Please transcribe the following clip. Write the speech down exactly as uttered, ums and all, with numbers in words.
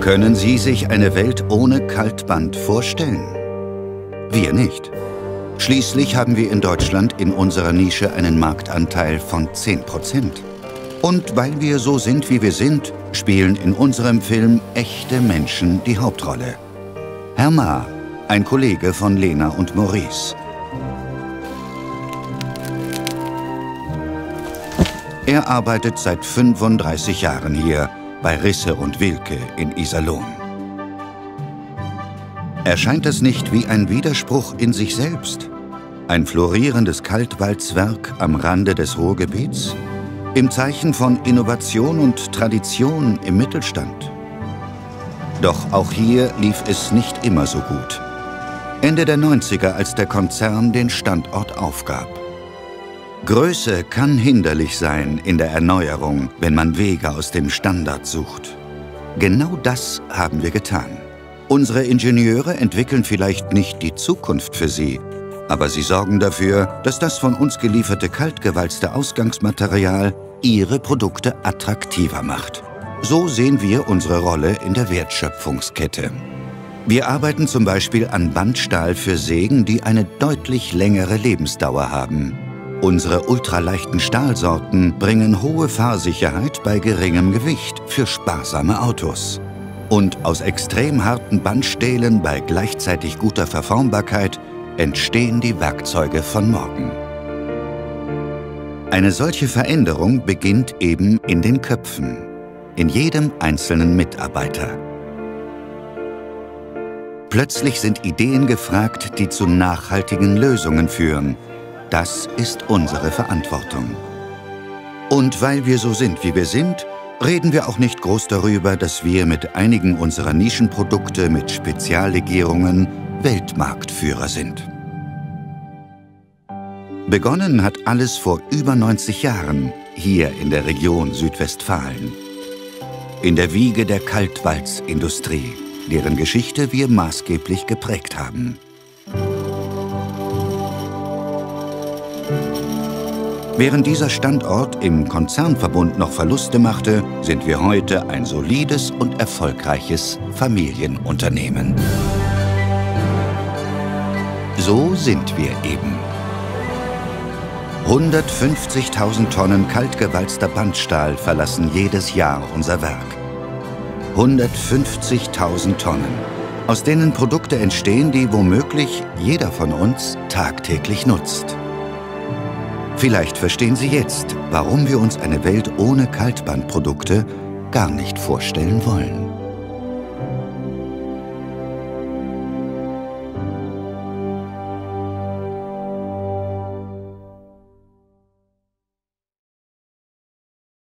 Können Sie sich eine Welt ohne Kaltband vorstellen? Wir nicht. Schließlich haben wir in Deutschland in unserer Nische einen Marktanteil von zehn Prozent. Und weil wir so sind, wie wir sind, spielen in unserem Film echte Menschen die Hauptrolle. Herr Ma, ein Kollege von Lena und Maurice. Er arbeitet seit fünfunddreißig Jahren hier, bei Risse und Wilke in Iserlohn. Erscheint es nicht wie ein Widerspruch in sich selbst? Ein florierendes Kaltwalzwerk am Rande des Ruhrgebiets? Im Zeichen von Innovation und Tradition im Mittelstand? Doch auch hier lief es nicht immer so gut. Ende der neunziger, als der Konzern den Standort aufgab. Größe kann hinderlich sein in der Erneuerung, wenn man Wege aus dem Standard sucht. Genau das haben wir getan. Unsere Ingenieure entwickeln vielleicht nicht die Zukunft für sie, aber sie sorgen dafür, dass das von uns gelieferte kaltgewalzte Ausgangsmaterial ihre Produkte attraktiver macht. So sehen wir unsere Rolle in der Wertschöpfungskette. Wir arbeiten zum Beispiel an Bandstahl für Sägen, die eine deutlich längere Lebensdauer haben. Unsere ultraleichten Stahlsorten bringen hohe Fahrsicherheit bei geringem Gewicht für sparsame Autos. Und aus extrem harten Bandstählen bei gleichzeitig guter Verformbarkeit entstehen die Werkzeuge von morgen. Eine solche Veränderung beginnt eben in den Köpfen, in jedem einzelnen Mitarbeiter. Plötzlich sind Ideen gefragt, die zu nachhaltigen Lösungen führen. Das ist unsere Verantwortung. Und weil wir so sind, wie wir sind, reden wir auch nicht groß darüber, dass wir mit einigen unserer Nischenprodukte mit Speziallegierungen Weltmarktführer sind. Begonnen hat alles vor über neunzig Jahren hier in der Region Südwestfalen. In der Wiege der Kaltwalzindustrie, deren Geschichte wir maßgeblich geprägt haben. Während dieser Standort im Konzernverbund noch Verluste machte, sind wir heute ein solides und erfolgreiches Familienunternehmen. So sind wir eben. hundertfünfzigtausend Tonnen kaltgewalzter Bandstahl verlassen jedes Jahr unser Werk. hundertfünfzigtausend Tonnen, aus denen Produkte entstehen, die womöglich jeder von uns tagtäglich nutzt. Vielleicht verstehen Sie jetzt, warum wir uns eine Welt ohne Kaltbandprodukte gar nicht vorstellen wollen.